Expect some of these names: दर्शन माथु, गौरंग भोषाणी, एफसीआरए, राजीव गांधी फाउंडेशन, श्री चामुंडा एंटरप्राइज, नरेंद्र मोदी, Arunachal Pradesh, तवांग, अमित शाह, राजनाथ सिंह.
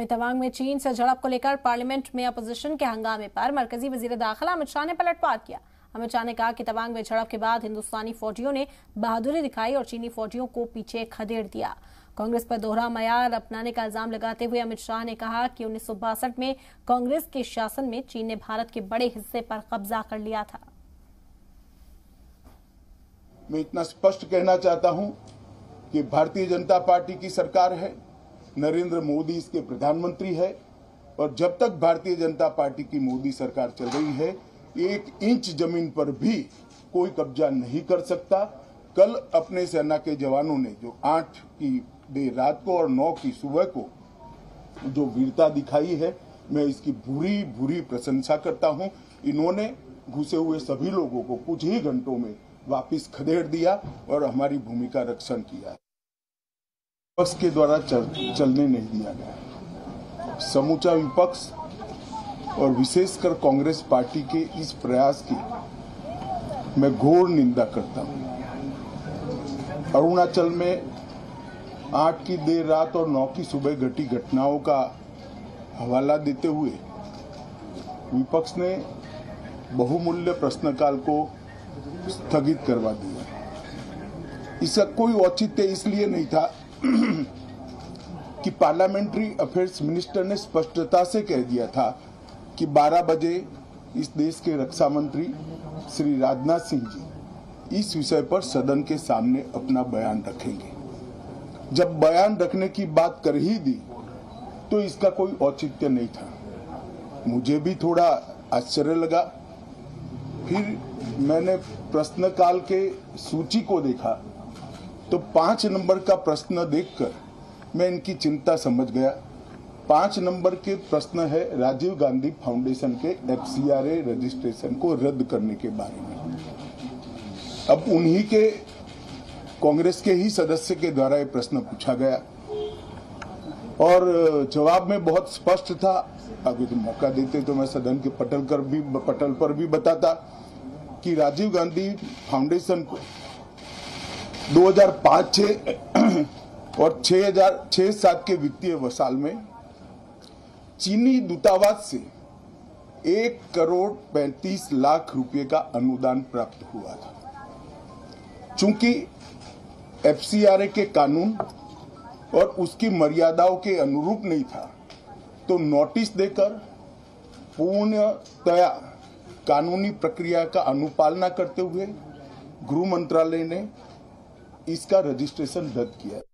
वहीं तवांग में चीन से झड़प को लेकर पार्लियामेंट में अपोजिशन के हंगामे पर मरकजी वजीर दाखिला अमित शाह ने पलटवार किया। अमित शाह ने कहा कि तवांग में झड़प के बाद हिंदुस्तानी फौजियों ने बहादुरी दिखाई और चीनी फौजियों को पीछे खदेड़ दिया। कांग्रेस पर दोहरा मयार अपनाने का इल्जाम लगाते हुए अमित शाह ने कहा कि 1962 में कांग्रेस के शासन में चीन ने भारत के बड़े हिस्से पर कब्जा कर लिया था। मैं इतना स्पष्ट कहना चाहता हूं कि भारतीय जनता पार्टी की सरकार है, नरेंद्र मोदी इसके प्रधानमंत्री है और जब तक भारतीय जनता पार्टी की मोदी सरकार चल रही है, एक इंच जमीन पर भी कोई कब्जा नहीं कर सकता। कल अपने सेना के जवानों ने जो 8 की देर रात को और 9 की सुबह को जो वीरता दिखाई है, मैं इसकी भूरी भूरी प्रशंसा करता हूं। इन्होंने घुसे हुए सभी लोगों को कुछ ही घंटों में वापिस खदेड़ दिया और हमारी भूमि का रक्षण किया। विपक्ष के द्वारा चलने नहीं दिया गया। समूचा विपक्ष और विशेषकर कांग्रेस पार्टी के इस प्रयास की मैं घोर निंदा करता हूं। अरुणाचल में 8 की देर रात और 9 की सुबह घटी घटनाओं का हवाला देते हुए विपक्ष ने बहुमूल्य प्रश्नकाल को स्थगित करवा दिया। इसका कोई औचित्य इसलिए नहीं था कि पार्लियामेंट्री अफेयर्स मिनिस्टर ने स्पष्टता से कह दिया था कि 12 बजे इस देश के रक्षा मंत्री श्री राजनाथ सिंह जी इस विषय पर सदन के सामने अपना बयान रखेंगे। जब बयान रखने की बात कर ही दी तो इसका कोई औचित्य नहीं था। मुझे भी थोड़ा आश्चर्य लगा। फिर मैंने प्रश्नकाल के सूची को देखा तो 5 नंबर का प्रश्न देखकर मैं इनकी चिंता समझ गया। 5 नंबर के प्रश्न है राजीव गांधी फाउंडेशन के एफसीआरए रजिस्ट्रेशन को रद्द करने के बारे में। अब उन्हीं के कांग्रेस के ही सदस्य के द्वारा ये प्रश्न पूछा गया और जवाब में बहुत स्पष्ट था। अगर तुम मौका देते तो मैं सदन के पटल पर भी बताता कि राजीव गांधी फाउंडेशन को 2005-06 और 2006-07 के वित्तीय साल में चीनी दूतावास से 1,35,00,000 रुपए का अनुदान प्राप्त हुआ था। चूंकि एफसीआरए के कानून और उसकी मर्यादाओं के अनुरूप नहीं था तो नोटिस देकर पूर्णतया कानूनी प्रक्रिया का अनुपालना करते हुए गृह मंत्रालय ने इसका रजिस्ट्रेशन रद्द किया।